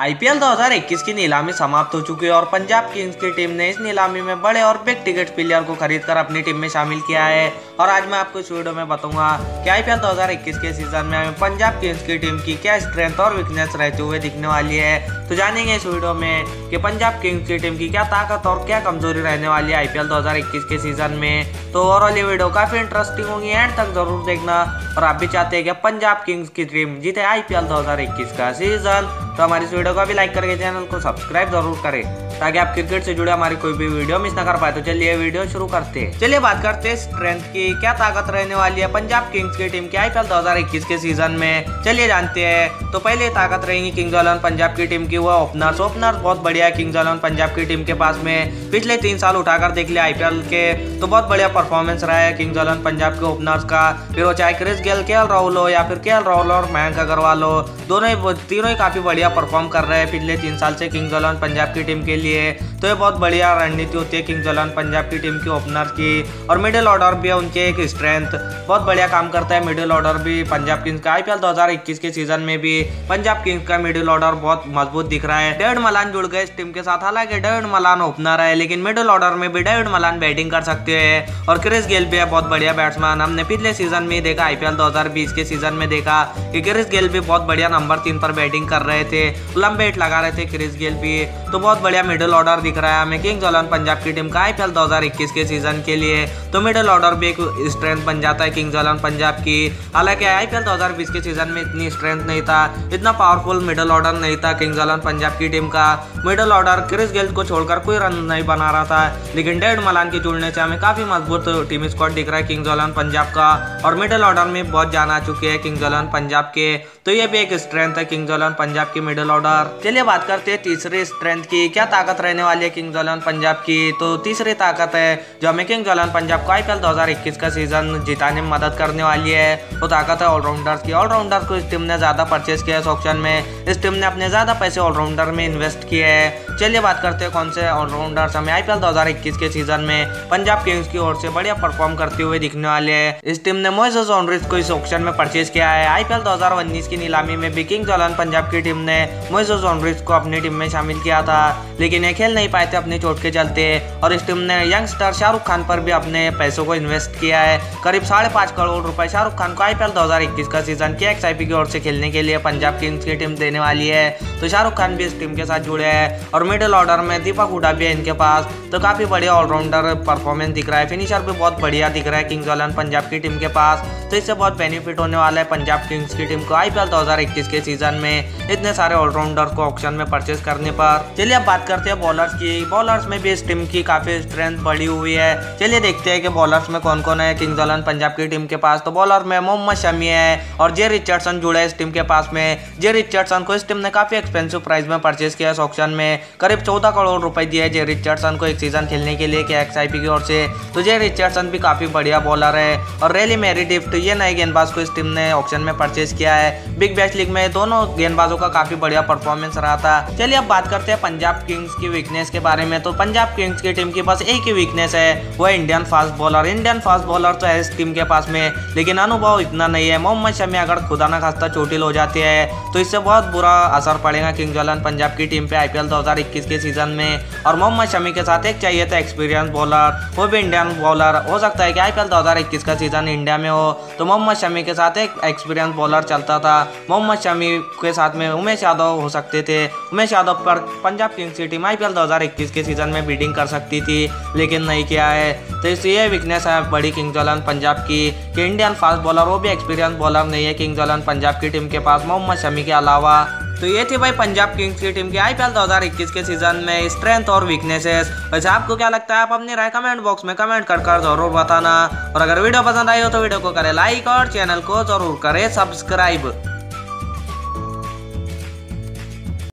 IPL 2021 की नीलामी समाप्त हो चुकी है और पंजाब किंग्स की टीम ने इस नीलामी में बड़े और बिग टिकट प्लेयर को खरीदकर अपनी टीम में शामिल किया है। और आज मैं आपको इस वीडियो में बताऊंगा कि IPL 2021 के सीजन में हमें पंजाब किंग्स की टीम की क्या स्ट्रेंथ और वीकनेस रहते हुए दिखने वाली है। तो जानेंगे इस वीडियो में कि पंजाब किंग्स की टीम की क्या ताकत और क्या कमजोरी रहने वाली है IPL 2021 के सीजन में। तो ओवरऑल ये वीडियो काफी इंटरेस्टिंग होगी, एंड तक जरूर देखना। और आप भी चाहते हैं कि पंजाब किंग्स की टीम जीते IPL 2021 का सीजन, तो हमारी इस वीडियो को भी लाइक करके चैनल को सब्सक्राइब जरूर करें ताकि आप क्रिकेट से जुड़े हमारी कोई भी वीडियो मिस ना कर पाए। तो चलिए वीडियो शुरू करते हैं। चलिए बात करते हैं स्ट्रेंथ की, क्या ताकत रहने वाली है पंजाब किंग्स की टीम की IPL 2021 के सीजन में, चलिए जानते हैं। तो पहले ताकत रहेगी किंग्स इलेवन पंजाब की टीम की, हुआ ओपनर्स बहुत बढ़िया किंग्स इलेवन पंजाब की टीम के पास में। पिछले 3 साल उठाकर देख लिया IPL के तो बहुत बढ़िया परफॉर्मेंस रहा है किंग्स इलेवन पंजाब के ओपनर्स का, फिर वो चाहे क्रिस गेल, KL राहुल हो या फिर KL राहुल और मयंक अग्रवाल हो, दोनों तीनों ही काफी बढ़िया परफॉर्म कर रहे हैं पिछले 3 साल से किंग्स इलेवन पंजाब की टीम के लिए। तो ये बहुत बढ़िया रणनीति होती है किंग्स इलेवन पंजाब की टीम के ओपनर्स की। और मिडिल ऑर्डर भी है उनके एक स्ट्रेंथ, बहुत बढ़िया काम करता है मिडिल ऑर्डर भी पंजाब किंग्स का। IPL 2021 के सीजन में भी पंजाब किंग्स का मिडिल ऑर्डर बहुत मजबूत दिख रहा है। डेविड मलान जुड़ गए इस टीम के साथ, हालांकि डेविड मलान ओपनर है लेकिन मिडिल ऑर्डर में भी डेविड मलान बैटिंग कर सकते हैं। और क्रिस गेल भी है बहुत बढ़िया बैट्समैन, हमने पिछले सीजन में देखा IPL 2020 के सीजन में देखा कि क्रिस गेल भी बहुत बढ़िया नंबर 3 पर बैटिंग कर रहे थे, लंबे हिट लगा रहे थे क्रिस गेल भी। तो बहुत बढ़िया मिडिल ऑर्डर दिख रहा है हमें किंग्स इलेवन पंजाब की टीम का IPL 2021 के सीजन के लिए। तो मिडिल ऑर्डर भी एक स्ट्रेंथ बन जाता है किंग्स इलेवन पंजाब की, हालांकि IPL 2020 के सीजन में इतनी स्ट्रेंथ नहीं था, इतना पावरफुल मिडिल ऑर्डर नहीं था किंग्स इलेवन पंजाब की टीम का। मिडिल ऑर्डर क्रिस गेल को छोड़कर कोई रन नहीं बना रहा था, लेकिन डेविड मलान के जुड़ने से हमें काफी मजबूत टीम स्क्वाड दिख रहा है किंग्स इलेवन पंजाब का। और मिडिल ऑर्डर में बहुत जान आ चुके हैं किंग्स इलेवन पंजाब के, तो ये भी एक स्ट्रेंथ है किंग्स इलेवन पंजाब की मिडिल ऑर्डर। चलिए बात करते हैं तीसरी स्ट्रेंथ की, क्या ताकत रहने वाली है किंग्स इलेवन पंजाब की। तो तीसरी ताकत है जो हमें किंग्स इलेवन पंजाब को IPL 2021 का सीजन जिताने में मदद करने वाली है, वो ताकत है ऑलराउंडर्स की। ऑलराउंडर्स को इस टीम ने ज्यादा परचेस किया है इस ऑप्शन में, इस टीम ने अपने ज्यादा पैसे ऑलराउंडर में इन्वेस्ट किए हैं। चलिए बात करते हैं कौन से ऑलराउंडर्स हमें IPL 2021 के सीजन में पंजाब किंग्स की ओर से बढ़िया परफॉर्म करते हुए दिखने वाले है। इस टीम ने मोइसेस हेनरिक्स को इस ऑप्शन में परचेस किया है। IPL 2019 की नीलामी में भी किंग्स इलेवन पंजाब की टीम ने मोइसेस हेनरिक्स को अपनी टीम में शामिल किया था, लेकिन ये खेल नहीं पाए थे अपनी चोट के चलते। और इस टीम ने यंगस्टर शाहरुख खान पर भी अपने पैसों को इन्वेस्ट किया है, करीब 5.5 करोड़ रुपए शाहरुख खान को IPL 2021 का सीजन KXIP की ओर से खेलने के लिए पंजाब किंग्स की टीम देने वाली है। तो शाहरुख खान भी इस टीम के साथ जुड़े हैं। और मिडिल ऑर्डर में दीपक हुडा भी है इनके पास, तो काफी बढ़िया ऑलराउंडर परफॉर्मेंस दिख रहा है, फिनिशर भी बहुत बढ़िया दिख रहा है किंग्स इलेवन पंजाब की टीम के पास। तो इससे बहुत बेनिफिट होने वाला है पंजाब किंग्स की टीम को IPL 2021 के सीजन में इतने सारे ऑलराउंडर को ऑक्शन में परचेस करने पर। चलिए अब बात करते हैं बॉलर्स की, बॉलर्स में भी इस टीम की काफी स्ट्रेंथ बढ़ी हुई है। चलिए देखते हैं कि बॉलर्स में कौन कौन है किंग्स इलेवन पंजाब की टीम के पास। तो बॉलर में मोहम्मद शमी है और J रिचर्डसन जुड़े इस टीम के पास में। J रिचर्डसन को इस टीम ने काफी एक्सपेंसिव प्राइस में परचेस किया इस ऑक्शन में, करीब 14 करोड़ रुपए दिए J रिचर्डसन को एक सीजन खेलने के लिए KXIP की ओर से। तो J रिचर्डसन भी काफी बढ़िया बॉलर है। और रैली मेरिडिफ्ट ये नए गेंदबाज को इस टीम ने ऑक्शन में परचेस किया है। बिग बैश लीग में दोनों गेंदबाजों का काफी बढ़िया परफॉर्मेंस रहा था। चलिए अब बात करते हैं पंजाब किंग्स की वीकनेस के बारे में। तो पंजाब किंग्स की टीम के पास एक ही वीकनेस है, वो Indian fast bowler. Indian fast bowler तो है इस टीम के पास में, लेकिन अनुभव इतना नहीं है। मोहम्मद शमी अगर खुदा ना खास्ता चोटिल हो जाती है तो इससे बहुत बुरा असर पड़ेगा किंग्स इलेवन पंजाब की टीम पे IPL 2021 के सीजन में। और मोहम्मद शमी के साथ एक चाहिए था एक्सपीरियंस बॉलर, वो भी इंडियन बॉलर। हो सकता है कि IPL 2021 का सीजन इंडिया में हो, तो मोहम्मद शमी के साथ एक एक्सपीरियंस बॉलर चलता था। मोहम्मद शमी के साथ में उमेश यादव हो सकते थे, उमेश यादव पर पंजाब किंग्स की टीम IPL 2021 के सीजन में बीटिंग कर सकती थी, लेकिन नहीं किया है। तो इसलिए वीकनेस है बड़ी किंग्स इलेवन पंजाब की कि इंडियन फास्ट बॉलर, वो भी एक्सपीरियंस बॉलर नहीं है किंग्स इलेवन पंजाब की टीम के पास मोहम्मद शमी के अलावा। तो ये थे भाई पंजाब किंग्स की टीम के IPL 2021 के सीजन में स्ट्रेंथ और वीकनेसेस। वैसे आपको क्या लगता है, आप अपनी राय कमेंट बॉक्स में कमेंट कर जरूर बताना। और अगर वीडियो पसंद आई हो तो वीडियो को करें लाइक और चैनल को जरूर करें सब्सक्राइब।